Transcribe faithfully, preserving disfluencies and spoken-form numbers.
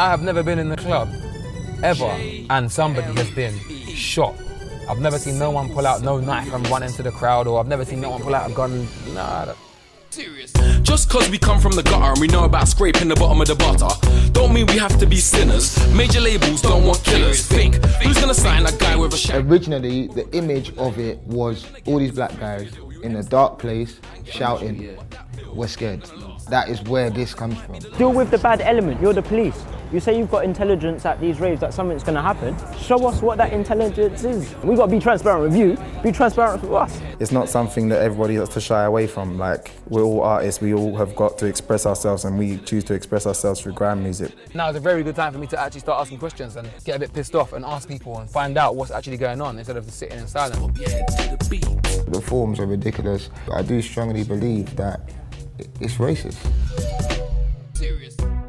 I have never been in the club, ever, and somebody has been shot. I've never seen no one pull out no knife and run into the crowd, or I've never seen no one pull out a gun. Nah. Serious. Just cause we come from the gutter and we know about scraping the bottom of the butter, don't mean we have to be sinners. Major labels don't want killers. Think, who's gonna sign a guy with a shack? Originally, the image of it was all these black guys in a dark place shouting, "We're scared." That is where this comes from. Deal with the bad element, you're the police. You say you've got intelligence at these raves that something's going to happen. Show us what that intelligence is. We've got to be transparent with you, be transparent with us. It's not something that everybody has to shy away from. Like, we're all artists, we all have got to express ourselves, and we choose to express ourselves through grime music. Now is a very good time for me to actually start asking questions and get a bit pissed off and ask people and find out what's actually going on instead of just sitting in silence. The forms are ridiculous. I do strongly believe that it's racist. Seriously.